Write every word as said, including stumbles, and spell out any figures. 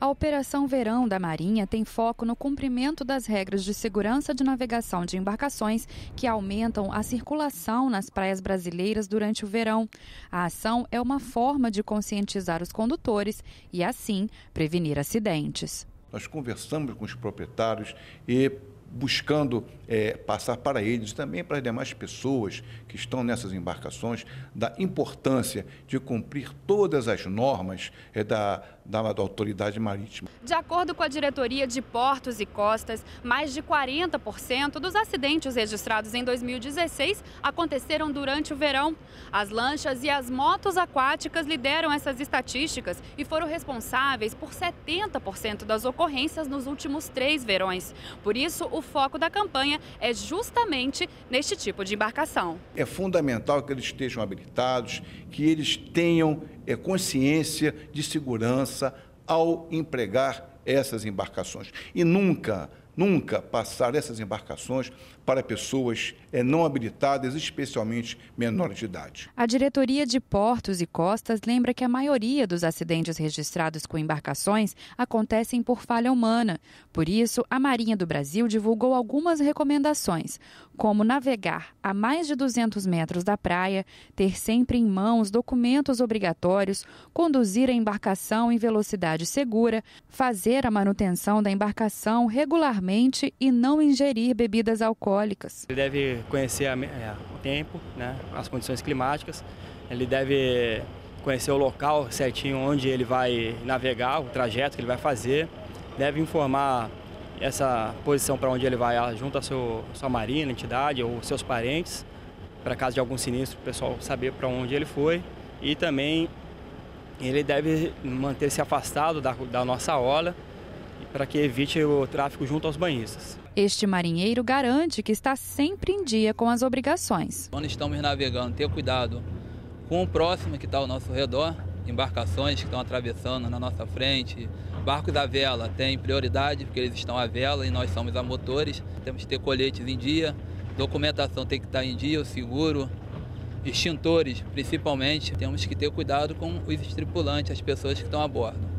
A Operação Verão da Marinha tem foco no cumprimento das regras de segurança de navegação de embarcações que aumentam a circulação nas praias brasileiras durante o verão. A ação é uma forma de conscientizar os condutores e, assim, prevenir acidentes. Nós conversamos com os proprietários e buscando é, passar para eles e também para as demais pessoas que estão nessas embarcações da importância de cumprir todas as normas é, da, da, da autoridade marítima. De acordo com a diretoria de Portos e Costas, mais de quarenta por cento dos acidentes registrados em dois mil e dezesseis aconteceram durante o verão. As lanchas e as motos aquáticas lideram essas estatísticas e foram responsáveis por setenta por cento das ocorrências nos últimos três verões. Por isso, o O foco da campanha é justamente neste tipo de embarcação. É fundamental que eles estejam habilitados, que eles tenham é, consciência de segurança ao empregar essas embarcações. E nunca, nunca passar essas embarcações para pessoas é, não habilitadas, especialmente menores de idade. A diretoria de Portos e Costas lembra que a maioria dos acidentes registrados com embarcações acontecem por falha humana. Por isso, a Marinha do Brasil divulgou algumas recomendações, como navegar a mais de duzentos metros da praia, ter sempre em mãos documentos obrigatórios, conduzir a embarcação em velocidade segura, fazer a manutenção da embarcação regularmente e não ingerir bebidas alcoólicas. Ele deve conhecer a, é, o tempo, né, as condições climáticas, ele deve conhecer o local certinho onde ele vai navegar, o trajeto que ele vai fazer, deve informar essa posição para onde ele vai junto à seu, sua marinha, entidade ou seus parentes, para caso de algum sinistro o pessoal saber para onde ele foi. E também ele deve manter-se afastado da, da nossa orla, para que evite o tráfico junto aos banhistas. Este marinheiro garante que está sempre em dia com as obrigações. Quando estamos navegando, ter cuidado com o próximo que está ao nosso redor, embarcações que estão atravessando na nossa frente, barcos à vela têm prioridade, porque eles estão à vela e nós somos a motores. Temos que ter coletes em dia, documentação tem que estar em dia, o seguro, extintores principalmente. Temos que ter cuidado com os tripulantes, as pessoas que estão a bordo.